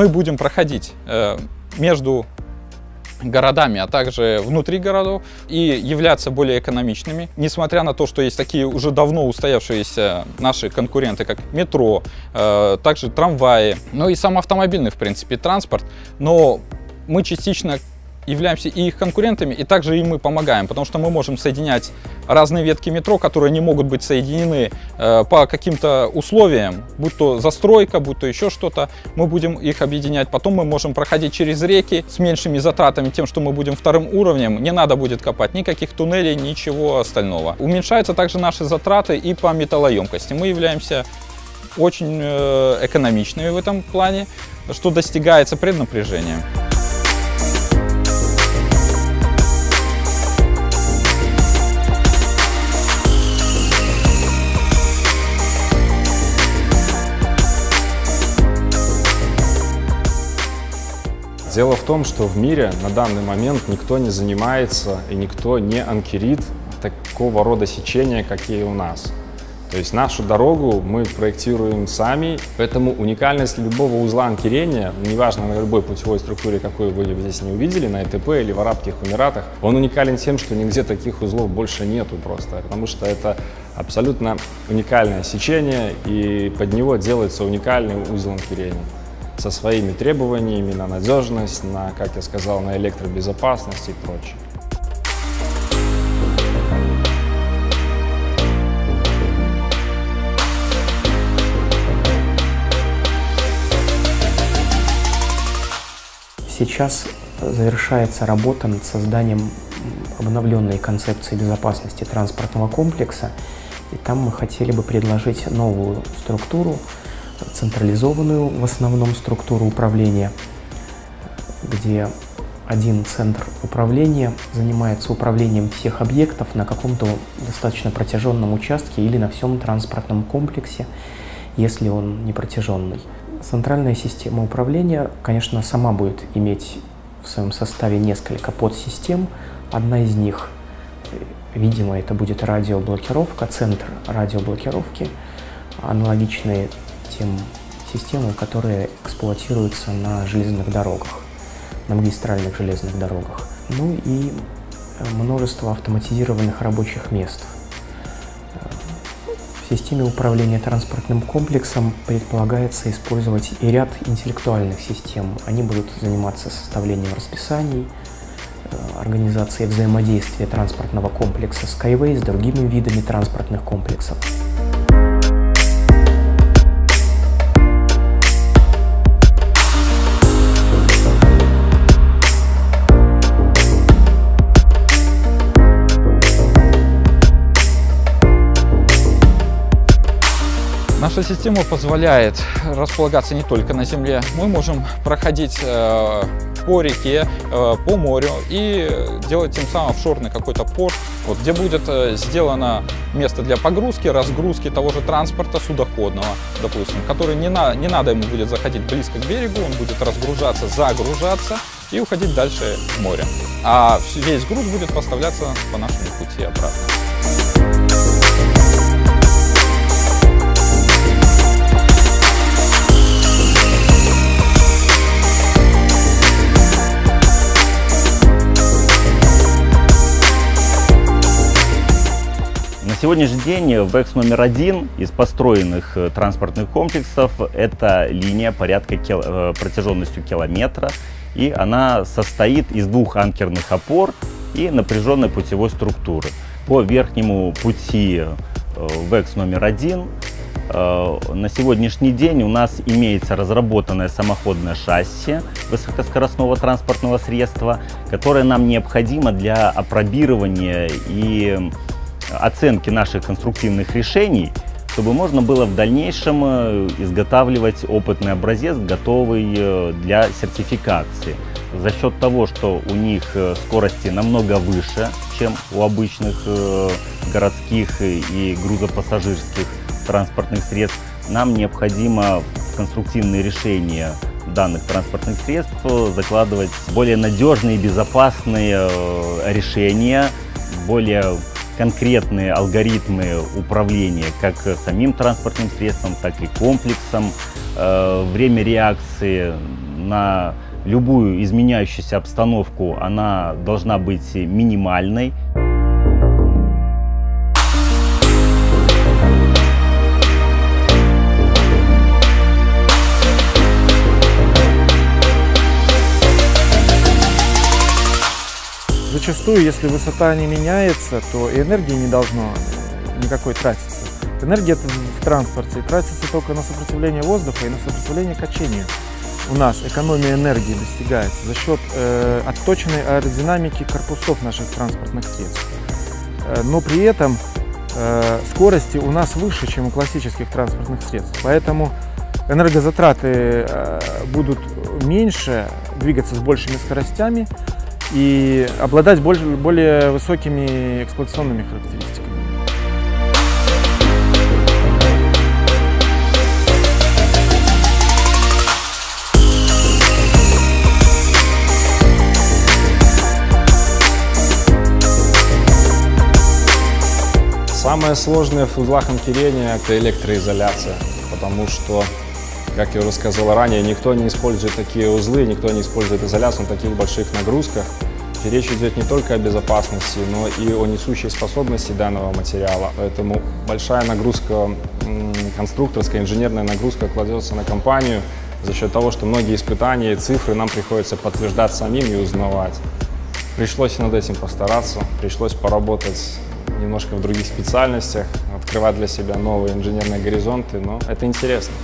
мы будем проходить между городами, а также внутри городов и являться более экономичными. Несмотря на то, что есть такие уже давно устоявшиеся наши конкуренты, как метро, также трамваи, ну и сам автомобильный, в принципе, транспорт, но мы частично являемся и их конкурентами, и также им мы помогаем, потому что мы можем соединять разные ветки метро, которые не могут быть соединены по каким-то условиям, будь то застройка, будь то еще что-то, мы будем их объединять. Потом мы можем проходить через реки с меньшими затратами, тем, что мы будем вторым уровнем, не надо будет копать никаких туннелей, ничего остального. Уменьшаются также наши затраты и по металлоемкости. Мы являемся очень экономичными в этом плане, что достигается преднапряжением. Дело в том, что в мире на данный момент никто не занимается и никто не анкерит такого рода сечения, какие у нас. То есть нашу дорогу мы проектируем сами, поэтому уникальность любого узла анкерения, неважно на любой путевой структуре, какую вы здесь не увидели, на ЭТП или в Арабских Эмиратах, он уникален тем, что нигде таких узлов больше нету просто, потому что это абсолютно уникальное сечение, и под него делается уникальный узел анкерения со своими требованиями на надежность, на, как я сказал, на электробезопасность и прочее. Сейчас завершается работа над созданием обновленной концепции безопасности транспортного комплекса, и там мы хотели бы предложить новую структуру, централизованную в основном структуру управления, где один центр управления занимается управлением всех объектов на каком-то достаточно протяженном участке или на всем транспортном комплексе, если он не протяженный. Центральная система управления, конечно, сама будет иметь в своем составе несколько подсистем. Одна из них, видимо, это будет радиоблокировка, центр радиоблокировки, аналогичные тем системам, которые эксплуатируются на железных дорогах, на магистральных железных дорогах. Ну и множество автоматизированных рабочих мест. В системе управления транспортным комплексом предполагается использовать и ряд интеллектуальных систем. Они будут заниматься составлением расписаний, организацией взаимодействия транспортного комплекса SkyWay с другими видами транспортных комплексов. Наша система позволяет располагаться не только на земле, мы можем проходить по реке, по морю и делать тем самым офшорный какой-то порт, вот, где будет сделано место для погрузки, разгрузки того же транспорта судоходного, допустим, который не надо ему будет заходить близко к берегу, он будет разгружаться, загружаться и уходить дальше в море. А весь груз будет поставляться по нашему пути обратно. На сегодняшний день ВЭКС номер один из построенных транспортных комплексов – это линия порядка протяженностью километра, и она состоит из двух анкерных опор и напряженной путевой структуры. По верхнему пути ВЭКС номер один на сегодняшний день у нас имеется разработанное самоходное шасси высокоскоростного транспортного средства, которое нам необходимо для апробирования и оценки наших конструктивных решений, чтобы можно было в дальнейшем изготавливать опытный образец, готовый для сертификации. За счет того, что у них скорости намного выше, чем у обычных городских и грузопассажирских транспортных средств, нам необходимо в конструктивные решения данных транспортных средств закладывать более надежные и безопасные решения, более конкретные алгоритмы управления как самим транспортным средством, так и комплексом, время реакции на любую изменяющуюся обстановку, она должна быть минимальной. Зачастую, если высота не меняется, то энергии не должно никакой тратиться. Энергия в транспорте тратится только на сопротивление воздуха и на сопротивление качению. У нас экономия энергии достигается за счет отточенной аэродинамики корпусов наших транспортных средств. Но при этом скорости у нас выше, чем у классических транспортных средств. Поэтому энергозатраты будут меньше, двигаться с большими скоростями и обладать более высокими эксплуатационными характеристиками. Самое сложное в узлах амперения – это электроизоляция, потому что, как я уже сказал ранее, никто не использует такие узлы, никто не использует изоляцию на таких больших нагрузках. И речь идет не только о безопасности, но и о несущей способности данного материала. Поэтому большая нагрузка, конструкторская, инженерная нагрузка кладется на компанию за счет того, что многие испытания и цифры нам приходится подтверждать самим и узнавать. Пришлось над этим постараться, пришлось поработать немножко в других специальностях, открывать для себя новые инженерные горизонты, но это интересно.